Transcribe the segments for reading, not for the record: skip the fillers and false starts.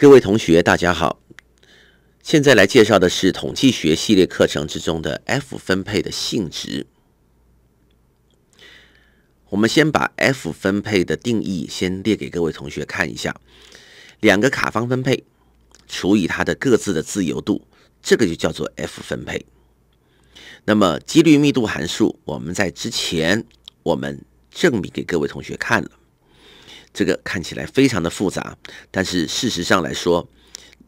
各位同学，大家好。现在来介绍的是统计学系列课程之中的 F 分配的性质。我们先把 F 分配的定义先列给各位同学看一下。两个卡方分配除以它的各自的自由度，这个就叫做 F 分配。那么几率密度函数，我们在之前证明给各位同学看了。 这个看起来非常的复杂，但是事实上来说，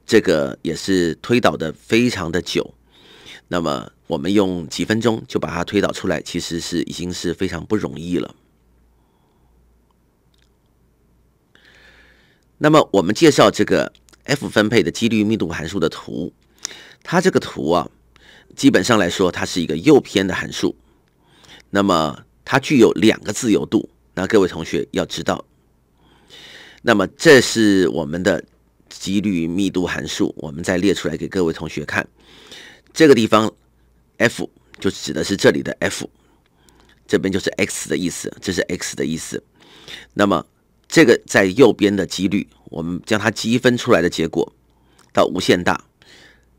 这个也是推导的非常的久。那么我们用几分钟就把它推导出来，其实是已经是非常不容易了。那么我们介绍这个 F 分配的几率密度函数的图，它这个图啊，基本上来说它是一个右偏的函数，那么它具有两个自由度。那各位同学要知道。 那么这是我们的几率密度函数，我们再列出来给各位同学看。这个地方 f 就指的是这里的 f， 这边就是 x 的意思，这是 x 的意思。那么这个在右边的几率，我们将它积分出来的结果到无限大，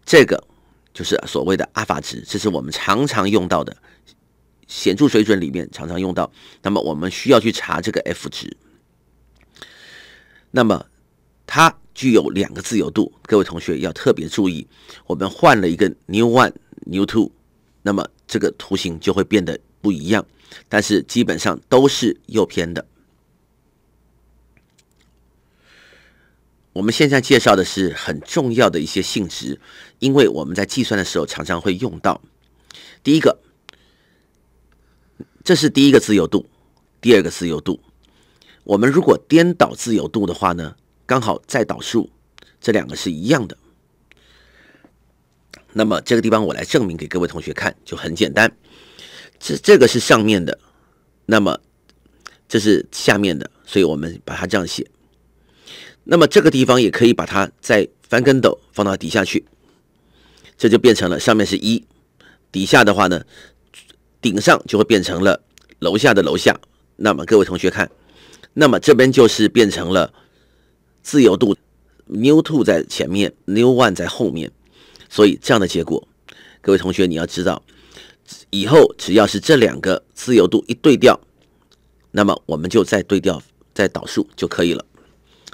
这个就是所谓的阿尔法值，这是我们常常用到的显著水准里面常常用到。那么我们需要去查这个 f 值。 那么，它具有两个自由度，各位同学要特别注意。我们换了一个 new one、new two， 那么这个图形就会变得不一样，但是基本上都是右偏的。我们现在介绍的是很重要的一些性质，因为我们在计算的时候常常会用到。第一个，这是第一个自由度，第二个自由度。 我们如果颠倒自由度的话呢，刚好再导数，这两个是一样的。那么这个地方我来证明给各位同学看，就很简单。这个是上面的，那么这是下面的，所以我们把它这样写。那么这个地方也可以把它再翻跟斗放到底下去，这就变成了上面是1，底下的话呢，顶上就会变成了楼下的楼下。那么各位同学看。 那么这边就是变成了自由度 ，new two 在前面 ，new one 在后面，所以这样的结果，各位同学你要知道，以后只要是这两个自由度一对调，那么我们就再对调、再导数就可以了。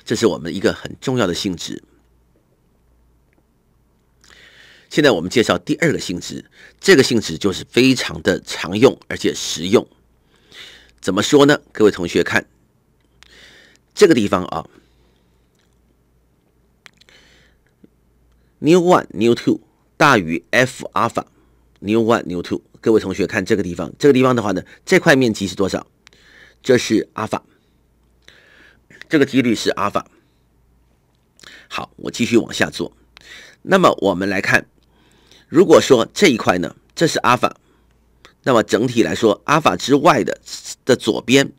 这是我们一个很重要的性质。现在我们介绍第二个性质，这个性质就是非常的常用而且实用。怎么说呢？各位同学看。 这个地方啊 ，new one new two 大于 f 阿尔法 ，new one new two。各位同学看这个地方，这个地方的话呢，这块面积是多少？这是阿尔法，这个几率是阿尔法。好，我继续往下做。那么我们来看，如果说这一块呢，这是阿尔法，那么整体来说，阿尔法之外的左边。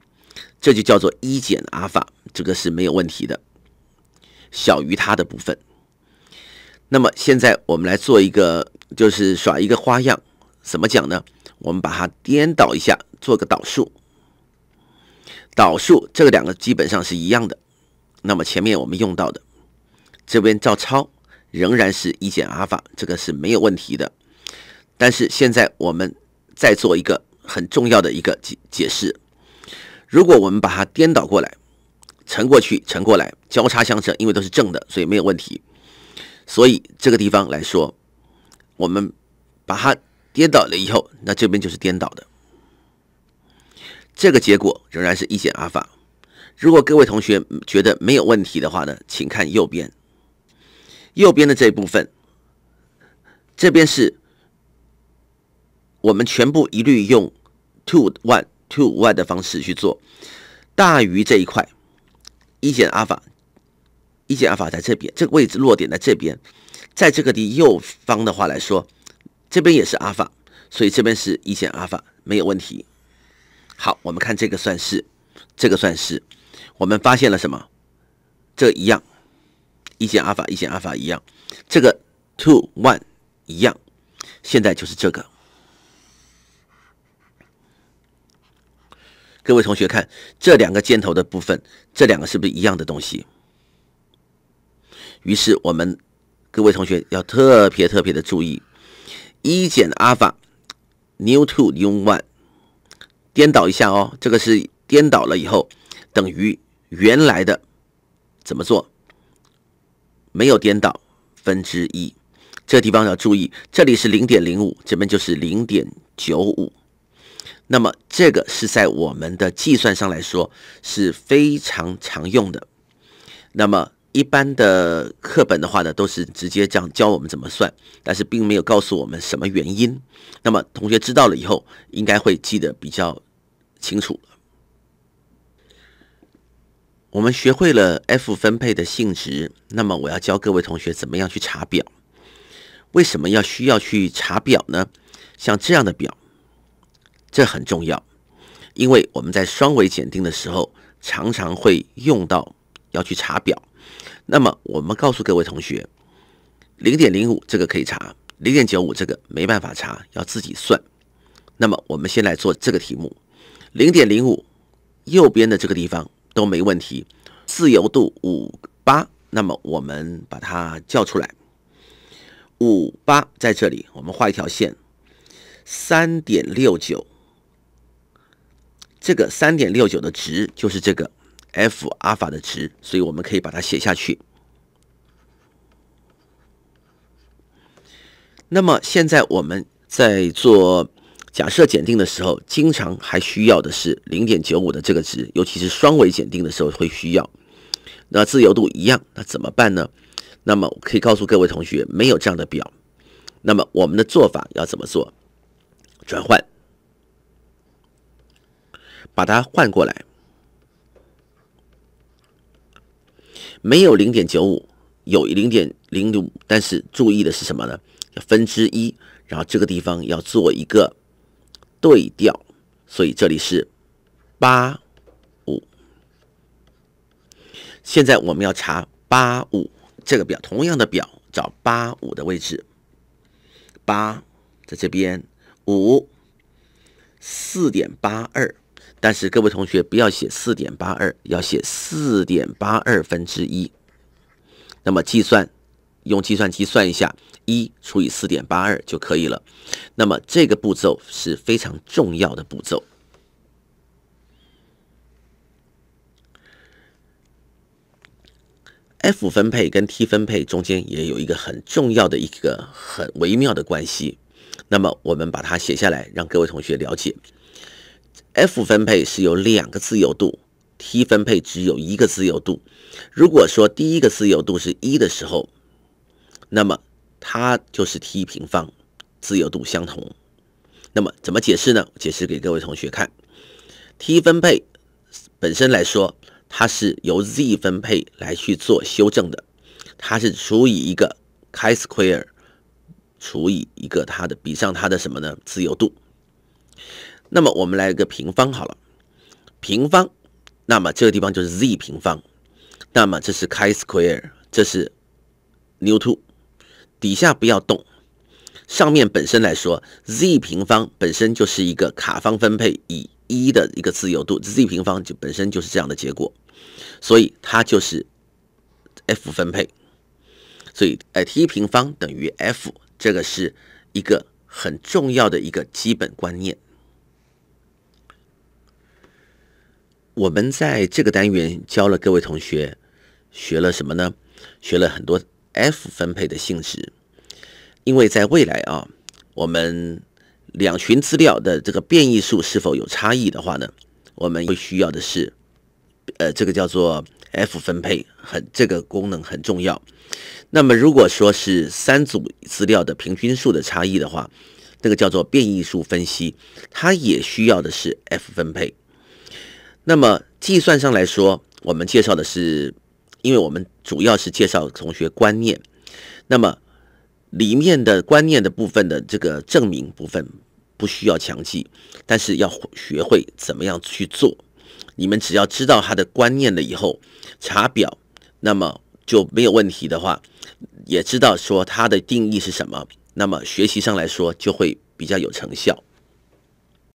这就叫做1减阿尔法，这个是没有问题的，小于它的部分。那么现在我们来做一个，就是耍一个花样，怎么讲呢？我们把它颠倒一下，做个导数。导数这个两个基本上是一样的。那么前面我们用到的，这边照抄，仍然是1减阿尔法，这个是没有问题的。但是现在我们再做一个很重要的一个解释。 如果我们把它颠倒过来，乘过去，乘过来，交叉相乘，因为都是正的，所以没有问题。所以这个地方来说，我们把它颠倒了以后，那这边就是颠倒的。这个结果仍然是1减阿尔法。如果各位同学觉得没有问题的话呢，请看右边，右边的这一部分，这边是我们全部一律用 2 1 2 1的方式去做，大于这一块1减阿尔法，1减阿尔法在这边，这个位置落点在这边，在这个的右方的话来说，这边也是阿尔法，所以这边是1减阿尔法没有问题。好，我们看这个算式，这个算式，我们发现了什么？这一样，1减阿尔法，1减阿尔法一样，这个 2 1一样，现在就是这个。 各位同学看这两个箭头的部分，这两个是不是一样的东西？于是我们各位同学要特别的注意，一减阿尔法 ，new two new one， 颠倒一下哦，这个是颠倒了以后等于原来的怎么做？没有颠倒，分之一。这个地方要注意，这里是 0.05， 这边就是 0.95。 那么这个是在我们的计算上来说是非常常用的。那么一般的课本的话呢，都是直接这样教我们怎么算，但是并没有告诉我们什么原因。那么同学知道了以后，应该会记得比较清楚了。我们学会了 F 分配的性质，那么我要教各位同学怎么样去查表。为什么需要去查表呢？像这样的表。 这很重要，因为我们在双维检定的时候常常会用到要去查表。那么我们告诉各位同学 ，0.05 这个可以查 ，0.95 这个没办法查，要自己算。那么我们先来做这个题目 ，0.05 右边的这个地方都没问题，自由度58，那么我们把它叫出来， 58在这里，我们画一条线， 3.69。 这个 3.69 的值就是这个 F 阿尔法的值，所以我们可以把它写下去。那么现在我们在做假设检定的时候，经常还需要的是 0.95 的这个值，尤其是双维检定的时候会需要。那自由度一样，那怎么办呢？那么我可以告诉各位同学，没有这样的表。那么我们的做法要怎么做？转换。 把它换过来，没有 0.95， 有 0.05， 但是注意的是什么呢？要分之一，然后这个地方要做一个对调，所以这里是85。现在我们要查85这个表，同样的表找85的位置， 8在这边， 5 4.82。 但是各位同学不要写 4.82， 要写 4.82 分之一。那么计算，用计算机算一下， 1除以 4.82 就可以了。那么这个步骤是非常重要的步骤。F 分配跟 T 分配中间也有一个很重要的一个很微妙的关系。那么我们把它写下来，让各位同学了解。 F 分配是有两个自由度 ，T 分配只有一个自由度。如果说第一个自由度是1的时候，那么它就是 T 平方，自由度相同。那么怎么解释呢？解释给各位同学看。T 分配本身来说，它是由 Z 分配来去做修正的，它是除以一个 chi-square 除以一个它的比上它的什么呢？自由度。 那么我们来一个平方好了，平方，那么这个地方就是 z 平方，那么这是 chi square， 这是 new 2， 底下不要动，上面本身来说 z 平方本身就是一个卡方分配以1的一个自由度 ，z 平方就本身就是这样的结果，所以它就是 f 分配，所以t 平方等于 f， 这个是一个很重要的一个基本观念。 我们在这个单元教了各位同学学了什么呢？学了很多 F 分配的性质，因为在未来啊，我们两群资料的这个变异数是否有差异的话呢，我们会需要的是，这个叫做 F 分配，这个功能很重要。那么如果说是三组资料的平均数的差异的话，那个叫做变异数分析，它也需要的是 F 分配。 那么计算上来说，我们介绍的是，因为我们主要是介绍同学观念，那么里面的观念的部分的这个证明部分不需要强记，但是要学会怎么样去做。你们只要知道它的观念了以后，查表那么就没有问题的话，也知道说它的定义是什么，那么学习上来说就会比较有成效。